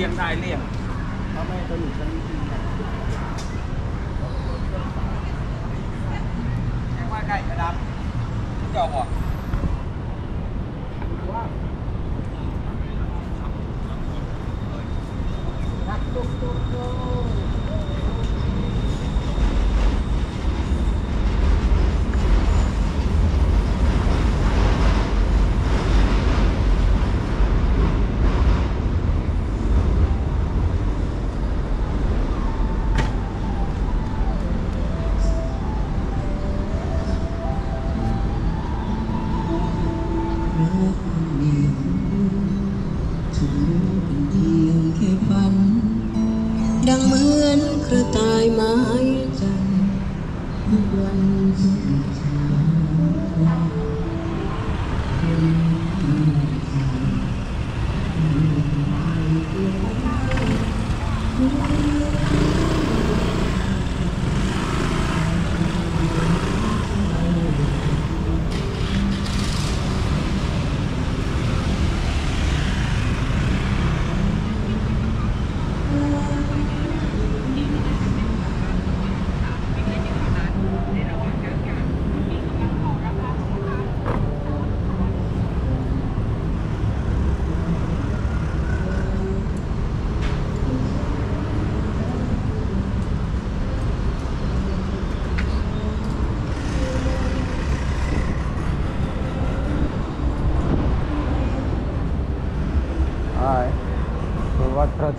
รียงได้เรียงเขาไม่สนุกสนุกแจ้งว่าใกล้กระดับเจ้าหัว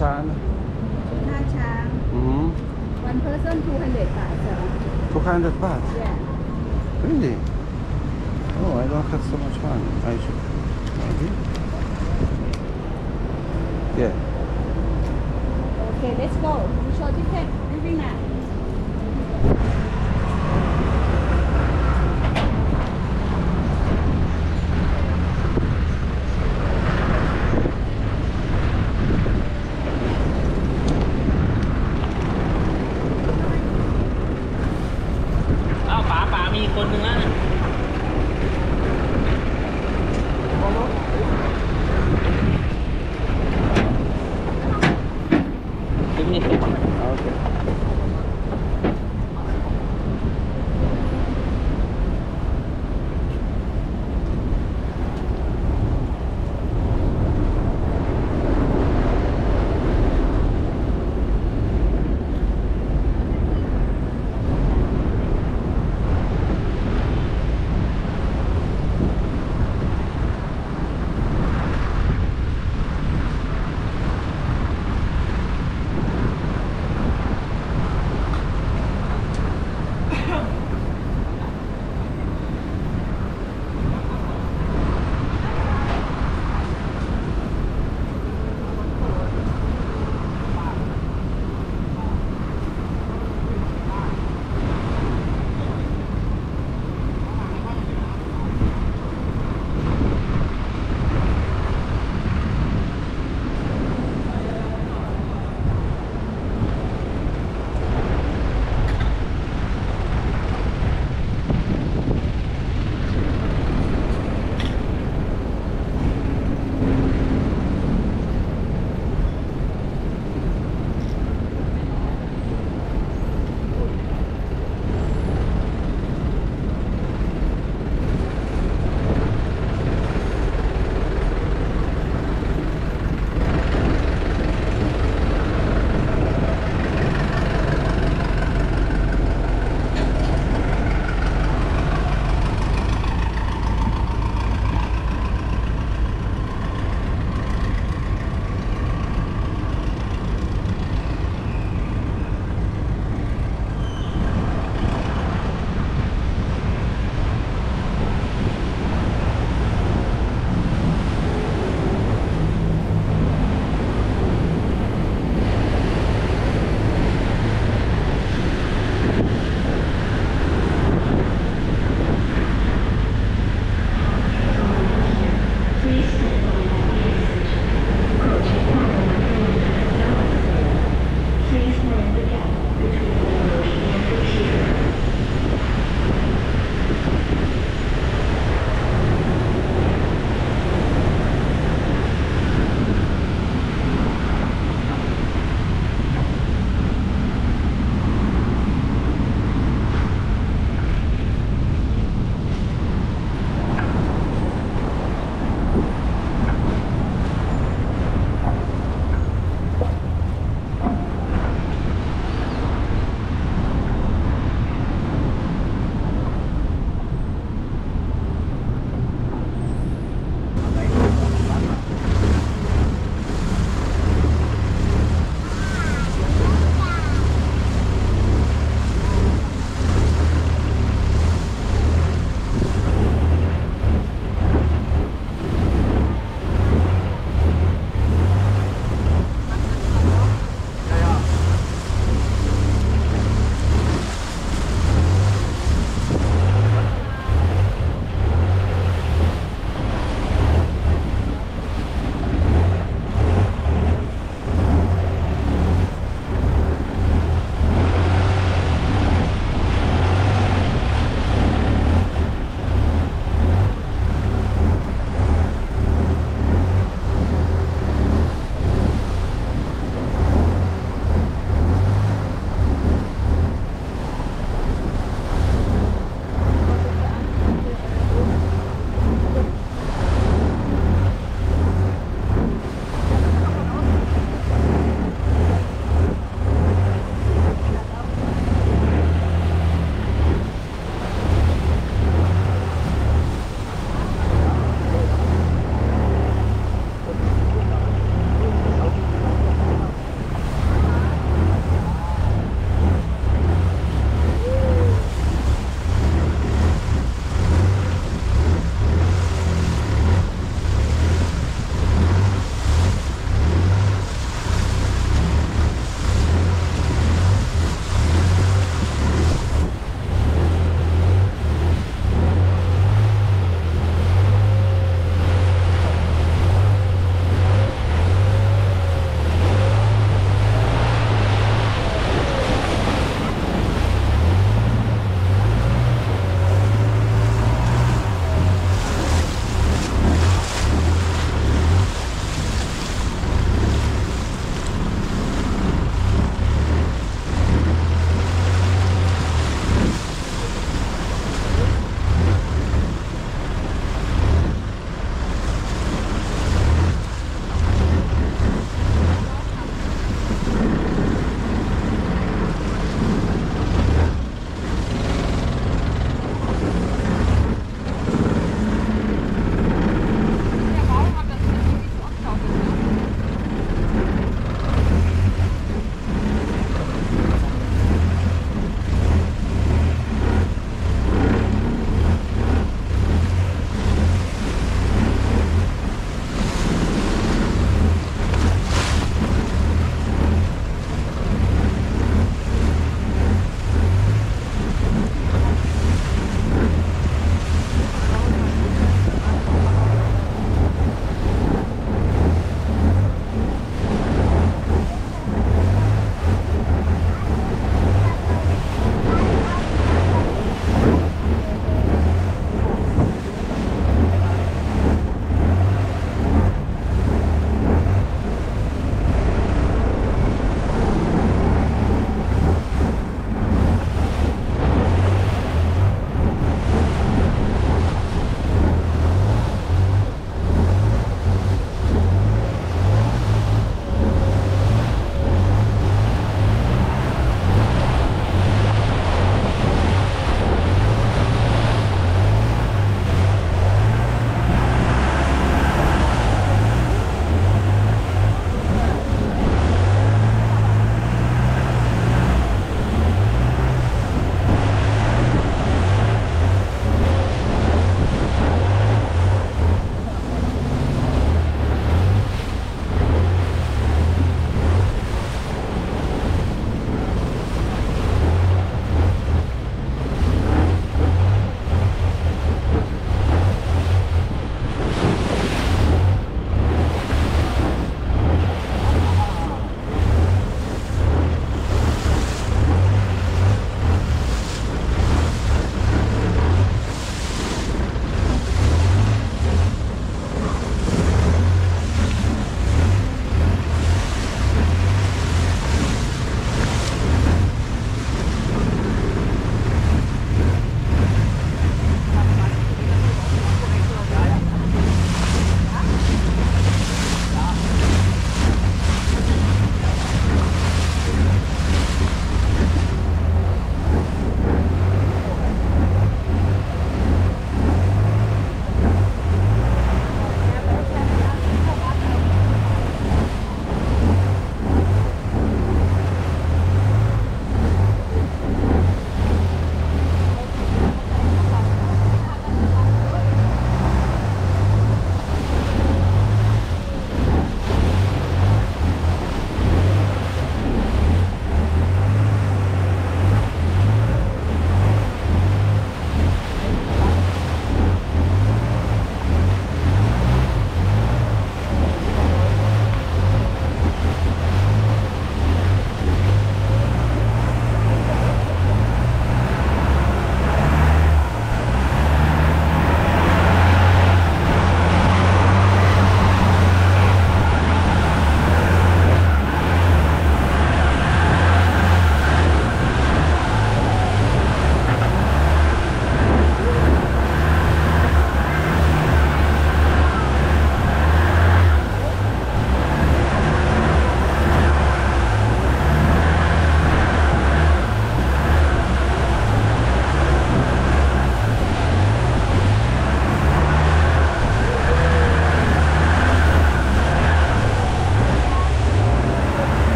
Chan. Chan. Mm-hmm. One person 200 baht. 200 baht? Yeah. Really? Oh, I don't have so much money. I should. Maybe. Yeah. Okay, let's go. We show ticket every night. Okay.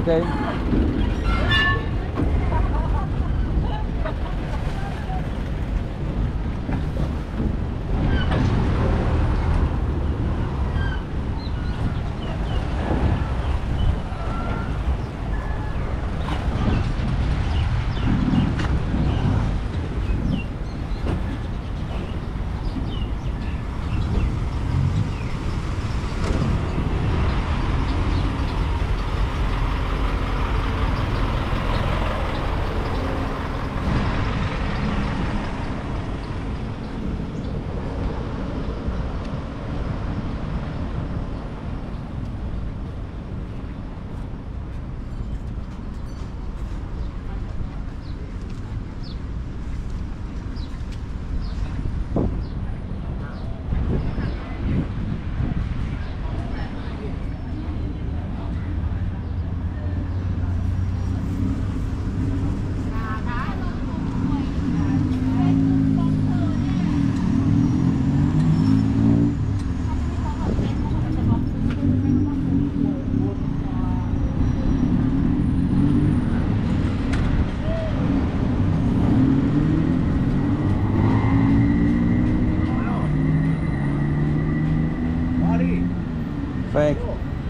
Okay.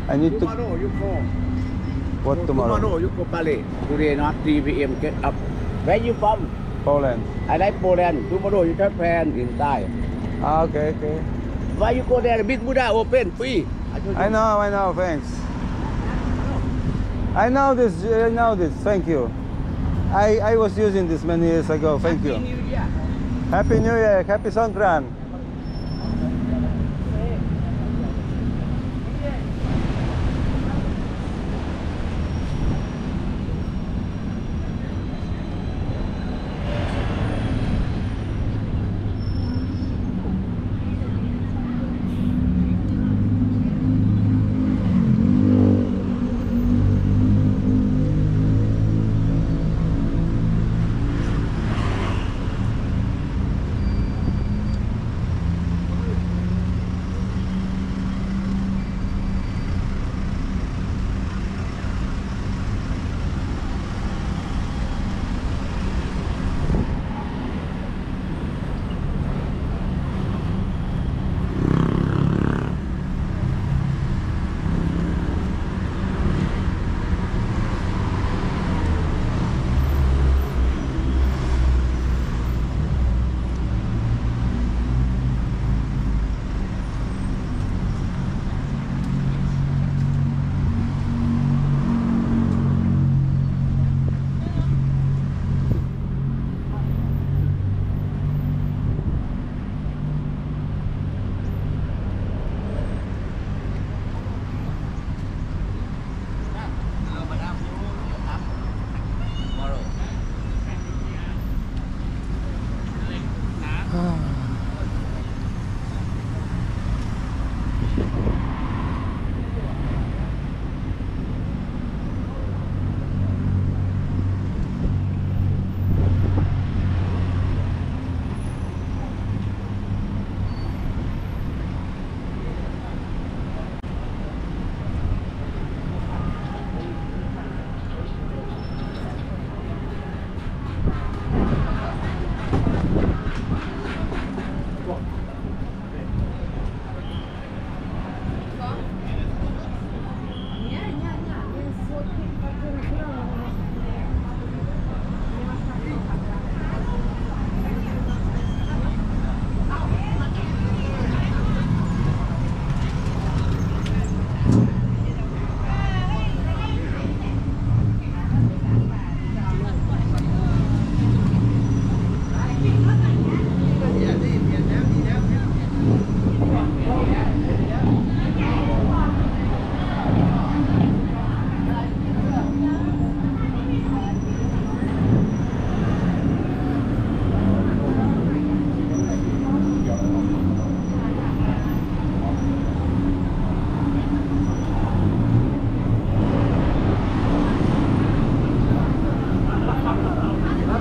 I need tomorrow to... you go. What so tomorrow? Tomorrow you go Bali. Today not 3 p.m. get up. Where you from? Poland. I like Poland. Tomorrow you Japan in Thai. Ah, okay, okay. Why you go there? Big Buddha open free. I know. Thanks. I know this. Thank you. I was using this many years ago. Thank you. Happy New Year. Happy New Year. Happy Songkran.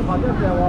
Thanks.